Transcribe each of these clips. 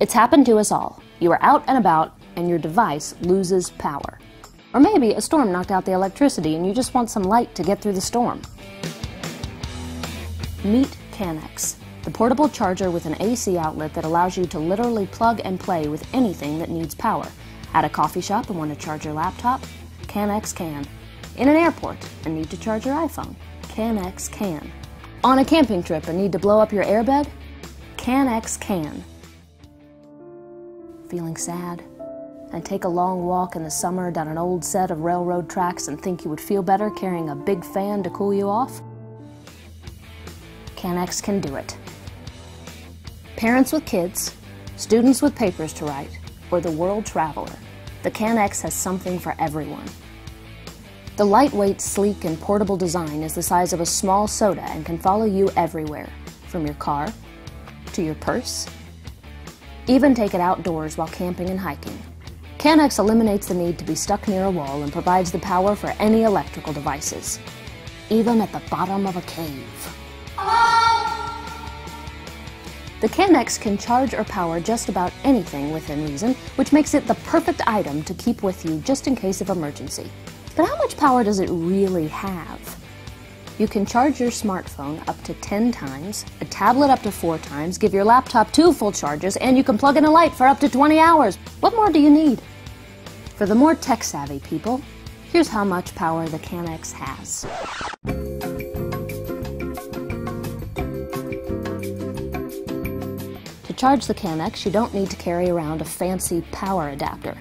It's happened to us all. You are out and about and your device loses power. Or maybe a storm knocked out the electricity and you just want some light to get through the storm. Meet CanX, the portable charger with an AC outlet that allows you to literally plug and play with anything that needs power. At a coffee shop and want to charge your laptop? CanX can. In an airport and need to charge your iPhone? CanX can. On a camping trip and need to blow up your airbed? CanX can. Feeling sad? And take a long walk in the summer down an old set of railroad tracks and think you would feel better carrying a big fan to cool you off? CanX can do it. Parents with kids, students with papers to write, or the world traveler, the CanX has something for everyone. The lightweight, sleek, and portable design is the size of a small soda and can follow you everywhere, from your car to your purse. Even take it outdoors while camping and hiking. CanX eliminates the need to be stuck near a wall and provides the power for any electrical devices, even at the bottom of a cave. The CanX can charge or power just about anything within reason, which makes it the perfect item to keep with you just in case of emergency. But how much power does it really have? You can charge your smartphone up to 10 times, a tablet up to 4 times, give your laptop 2 full charges, and you can plug in a light for up to 20 hours. What more do you need? For the more tech-savvy people, here's how much power the CanX has. To charge the CanX, you don't need to carry around a fancy power adapter.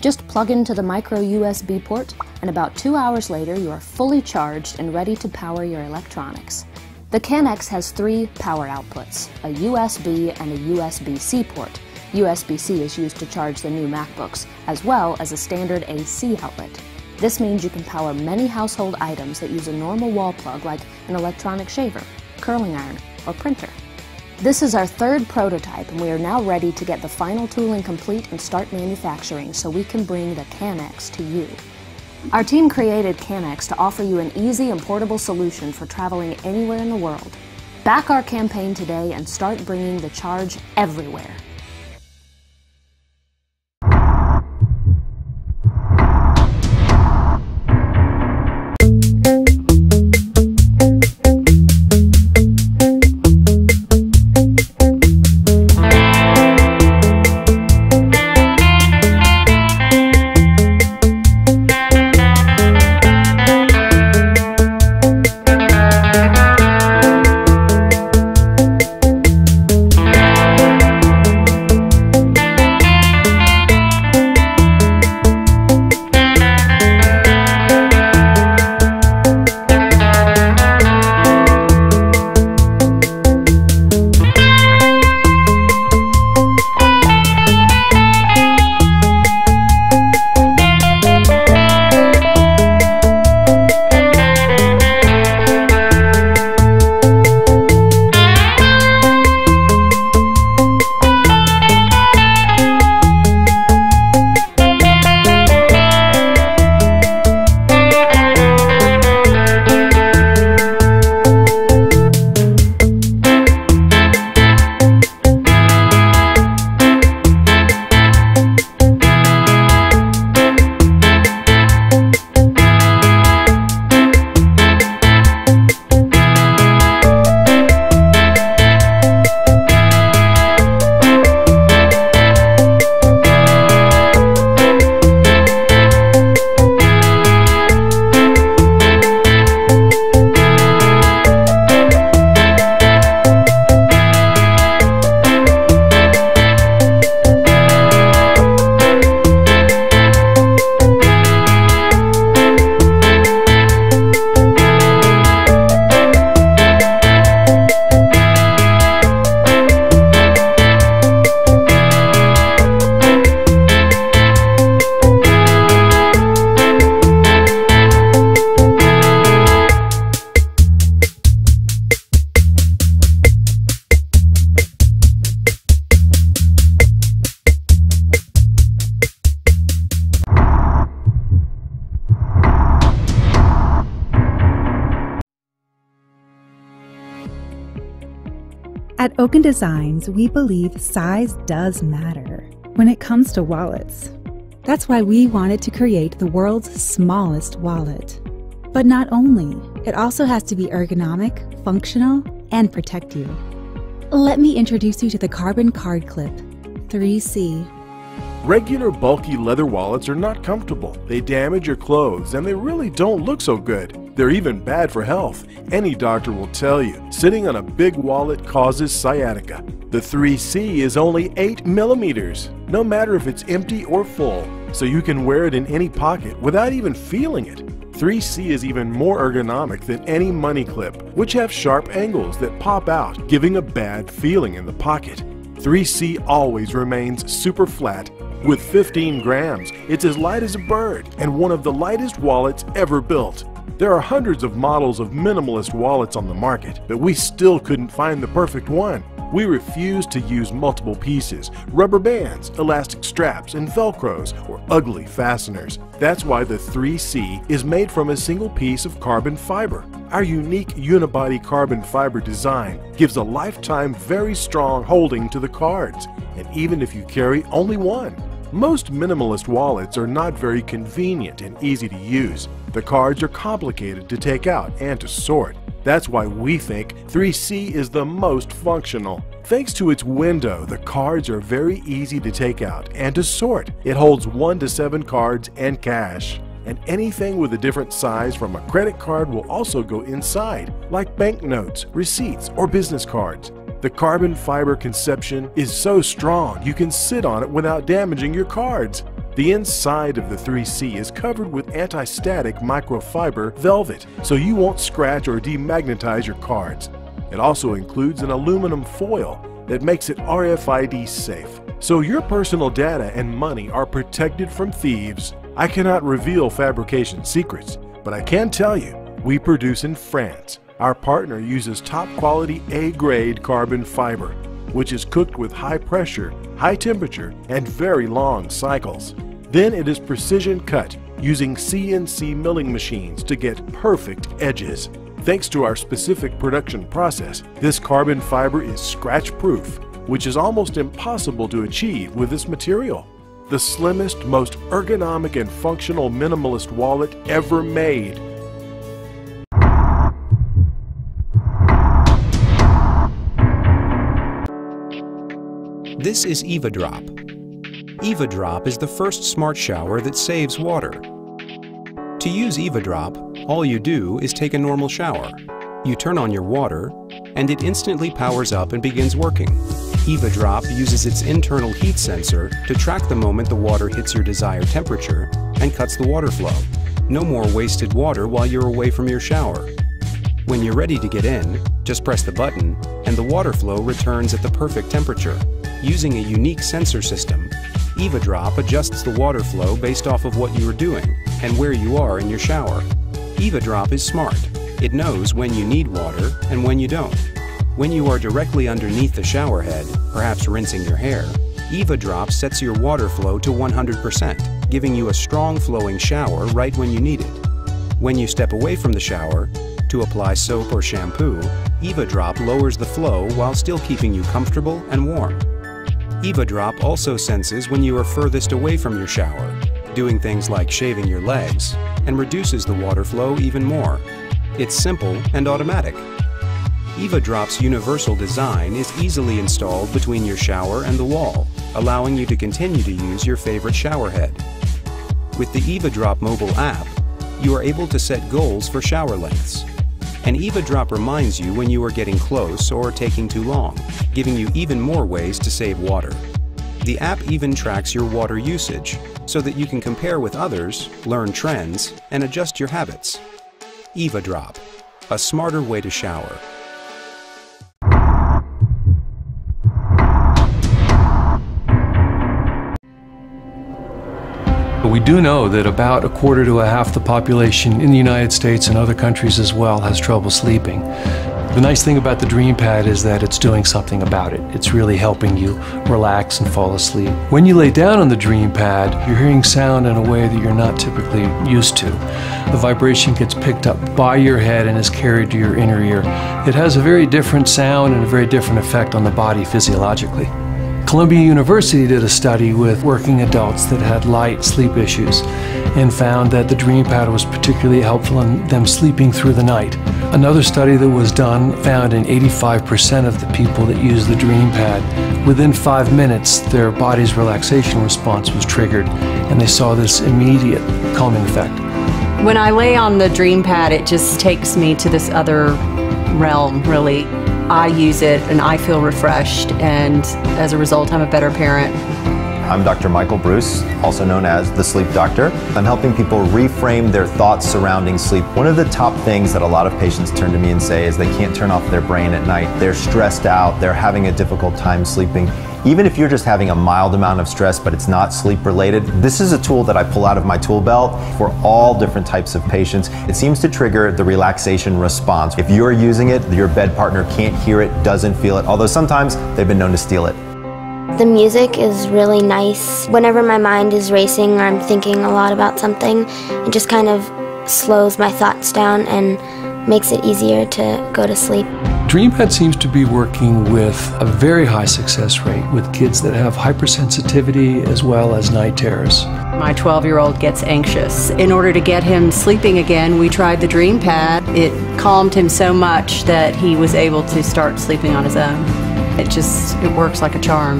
Just plug into the micro USB port, and about 2 hours later you are fully charged and ready to power your electronics. The CanX has 3 power outputs, a USB and a USB-C port. USB-C is used to charge the new MacBooks, as well as a standard AC outlet. This means you can power many household items that use a normal wall plug, like an electronic shaver, curling iron, or printer. This is our 3rd prototype, and we are now ready to get the final tooling complete and start manufacturing so we can bring the CanX to you. Our team created CanX to offer you an easy and portable solution for traveling anywhere in the world. Back our campaign today and start bringing the charge everywhere. Open Designs, we believe size does matter when it comes to wallets. That's why we wanted to create the world's smallest wallet. But not only, it also has to be ergonomic, functional, and protect you. Let me introduce you to the Carbon Card Clip 3C. Regular bulky leather wallets are not comfortable, they damage your clothes, and they really don't look so good. They're even bad for health. Any doctor will tell you, sitting on a big wallet causes sciatica. The 3C is only 8 millimeters, no matter if it's empty or full, so you can wear it in any pocket without even feeling it. 3C is even more ergonomic than any money clip, which have sharp angles that pop out, giving a bad feeling in the pocket. 3C always remains super flat. With 15 grams, it's as light as a bird and one of the lightest wallets ever built. There are hundreds of models of minimalist wallets on the market, but we still couldn't find the perfect one. We refused to use multiple pieces, rubber bands, elastic straps, and Velcros, or ugly fasteners. That's why the 3C is made from a single piece of carbon fiber. Our unique unibody carbon fiber design gives a lifetime very strong holding to the cards, and even if you carry only one. Most minimalist wallets are not very convenient and easy to use. The cards are complicated to take out and to sort. That's why we think 3C is the most functional. Thanks to its window, the cards are very easy to take out and to sort. It holds 1 to 7 cards and cash. And anything with a different size from a credit card will also go inside, like banknotes, receipts, or business cards. The carbon fiber conception is so strong you can sit on it without damaging your cards. The inside of the 3C is covered with anti-static microfiber velvet, so you won't scratch or demagnetize your cards. It also includes an aluminum foil that makes it RFID safe, so your personal data and money are protected from thieves. I cannot reveal fabrication secrets, but I can tell you, we produce in France. Our partner uses top quality A-grade carbon fiber, which is cooked with high pressure, high temperature, and very long cycles. Then it is precision cut using CNC milling machines to get perfect edges. Thanks to our specific production process, this carbon fiber is scratch-proof, which is almost impossible to achieve with this material. The slimmest, most ergonomic and functional minimalist wallet ever made. This is EvaDrop. EvaDrop is the first smart shower that saves water. To use EvaDrop, all you do is take a normal shower. You turn on your water, and it instantly powers up and begins working. EvaDrop uses its internal heat sensor to track the moment the water hits your desired temperature and cuts the water flow. No more wasted water while you're away from your shower. When you're ready to get in, just press the button and the water flow returns at the perfect temperature. Using a unique sensor system, EvaDrop adjusts the water flow based off of what you are doing and where you are in your shower. EvaDrop is smart. It knows when you need water and when you don't. When you are directly underneath the shower head, perhaps rinsing your hair, EvaDrop sets your water flow to 100%, giving you a strong flowing shower right when you need it. When you step away from the shower to apply soap or shampoo, EvaDrop lowers the flow while still keeping you comfortable and warm. EvaDrop also senses when you are furthest away from your shower, doing things like shaving your legs, and reduces the water flow even more. It's simple and automatic. EvaDrop's universal design is easily installed between your shower and the wall, allowing you to continue to use your favorite shower head. With the EvaDrop mobile app, you are able to set goals for shower lengths. And EvaDrop reminds you when you are getting close or taking too long, giving you even more ways to save water. The app even tracks your water usage so that you can compare with others, learn trends, and adjust your habits. EvaDrop, a smarter way to shower. We do know that about 1/4 to 1/2 the population in the United States and other countries as well has trouble sleeping. The nice thing about the DreamPad is that it's doing something about it. It's really helping you relax and fall asleep. When you lay down on the DreamPad, you're hearing sound in a way that you're not typically used to. The vibration gets picked up by your head and is carried to your inner ear. It has a very different sound and a very different effect on the body physiologically. Columbia University did a study with working adults that had light sleep issues and found that the DreamPad was particularly helpful in them sleeping through the night. Another study that was done found in 85% of the people that used the DreamPad, within 5 minutes their body's relaxation response was triggered, and they saw this immediate calming effect. When I lay on the DreamPad, it just takes me to this other realm, really. I use it and I feel refreshed, and as a result I'm a better parent. I'm Dr. Michael Bruce, also known as the Sleep Doctor. I'm helping people reframe their thoughts surrounding sleep. One of the top things that a lot of patients turn to me and say is they can't turn off their brain at night. They're stressed out, they're having a difficult time sleeping. Even if you're just having a mild amount of stress, but it's not sleep related, this is a tool that I pull out of my tool belt for all different types of patients. It seems to trigger the relaxation response. If you're using it, your bed partner can't hear it, doesn't feel it, although sometimes they've been known to steal it. The music is really nice. Whenever my mind is racing or I'm thinking a lot about something, it just kind of slows my thoughts down and makes it easier to go to sleep. DreamPad seems to be working with a very high success rate with kids that have hypersensitivity as well as night terrors. My 12-year-old gets anxious. In order to get him sleeping again, we tried the DreamPad. It calmed him so much that he was able to start sleeping on his own. It works like a charm.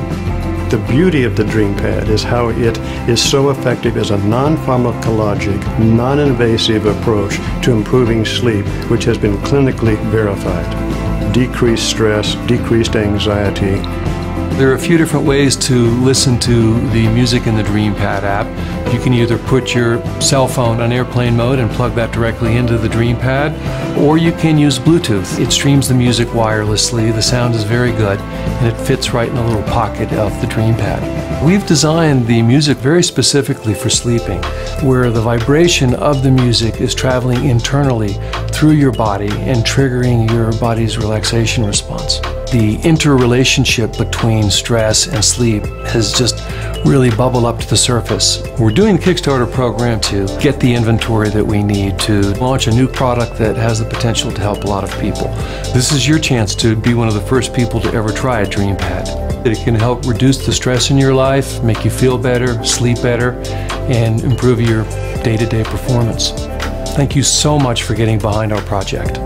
The beauty of the DreamPad is how it is so effective as a non-pharmacologic, non-invasive approach to improving sleep, which has been clinically verified. Decreased stress, decreased anxiety. There are a few different ways to listen to the music in the DreamPad app. You can either put your cell phone on airplane mode and plug that directly into the DreamPad, or you can use Bluetooth. It streams the music wirelessly, the sound is very good, and it fits right in a little pocket of the DreamPad. We've designed the music very specifically for sleeping, where the vibration of the music is traveling internally through your body and triggering your body's relaxation response. The interrelationship between stress and sleep has just really bubbled up to the surface. We're doing the Kickstarter program to get the inventory that we need to launch a new product that has the potential to help a lot of people. This is your chance to be one of the first people to ever try a DreamPad. It can help reduce the stress in your life, make you feel better, sleep better, and improve your day-to-day performance. Thank you so much for getting behind our project.